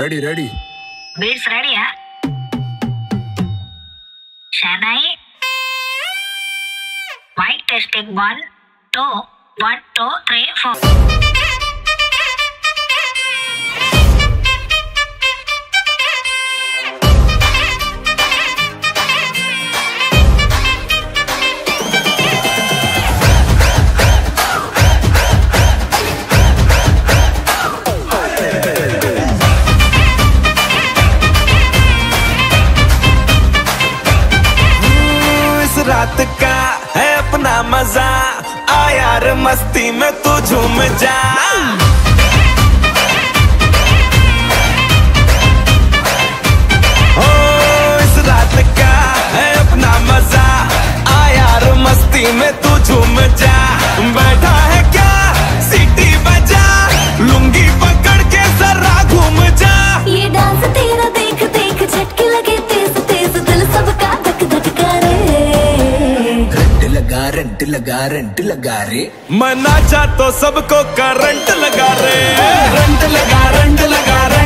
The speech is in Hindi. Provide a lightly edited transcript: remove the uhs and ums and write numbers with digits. रेडी बीट्स रेडीया शनाई माइक टेस्टिंग 1 2 1 2 3 4 रात का है अपना मजा आ यार मस्ती में तू झूम जा। ओ इस रात का है अपना मजा आ यार मस्ती में तू झूम जा। बैठा है क्या सीटी बजा लुंगी पकड़ के जरा घूम जा। ये डांस तेरा देख देख झटके लगे तेज तेज दिल सबका धक धक करे। करंट लगा रंट लगा रे मना चाह तो सबको करंट लगा रे। रंट लगा रंट लगा रे।